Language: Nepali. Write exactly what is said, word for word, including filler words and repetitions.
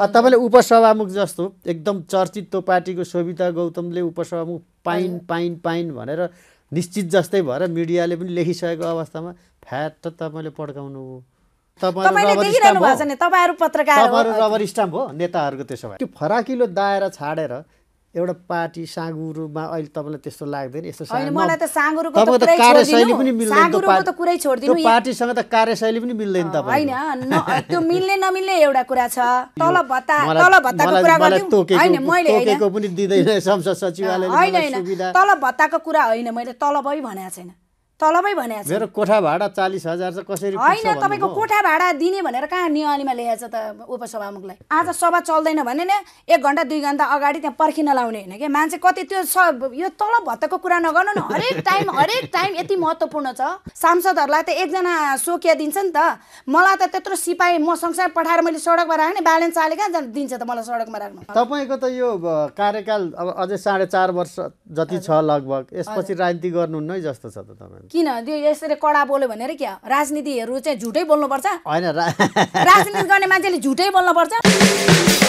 तपाईले उपसभामुख जस्तो एकदम चर्चित तो पार्टी को शोभिता गौतमले उपसभामुख पाइन पाइन पाइन भनेर निश्चित जस्तै भएर मिडियाले पनि लेखिसकेको अवस्थामा फ्याट तपाईले पड्काउनु तपाईले देखिरहनु भएको छ नि तपाईहरु पत्रकार हो रबर स्टाम्प हो नेताहरुको त्यसो भए त्यो फराकिलो दायरा छाडेर एउटा पार्टी साँगुरुमा अहिले तपाईलाई त्यस्तो लाग्दैन यस्तो साँगुरु मलाई त साँगुरुको त कार्यशैली पनि मिल्दैन साँगुरुको त कुरै छोड्दिनु यो पार्टीसँग त कार्यशैली पनि मिल्दैन तपाईलाई हैन त्यो मिल्ने नमिल्ने एउटा कुरा छ तलब भत्ता तलब भत्ताको कुरा गर्दिउ हैन मैले तोकेको पनि दिदैन संसद सचिवालयले सुविधा तलब भत्ताको कुरा हैन मैले तलबै भनेको छैन तलबै भनेको छ मेरो कोठा भाडा चालीस हजार छ कसरी पुग्छ हैन तपाईको कोठा भाडा दिने भनेर कहाँ नियममा लेखेको छ त उपसभामुखलाई आज सभा चल्दैन भने नि एक घण्टा दुई घण्टा अगाडि त्यहाँ पर्खिन लाउने हैन के मान्छे कति त्यो यो तलब भत्ताको कुरा नगर्नु न हरेक टाइम हरेक टाइम यति महत्त्वपूर्ण छ सांसदहरुलाई त एकजना सोकिया दिन्छ नि त मलाई त त्यत्रो सिपाही म संसार पठाएर मैले सडकमा राख्ने ब्यालेन्स चाले कहाँ दिन्छ त मलाई सडकमा राख्नु तपाईको त यो कार्यकाल अब अझै साढे चार वर्ष जति छ लगभग यसपछि राजनीति गर्नु नै जस्तो छ त तपाईले किन त्यो यसरी कडा बोल्यो भनेर क्या राजनीतिहरू चाहिँ झुटै बोल्नुपर्छ हैन राजनीति गर्ने मान्छेले झुटै बोल्नुपर्छ।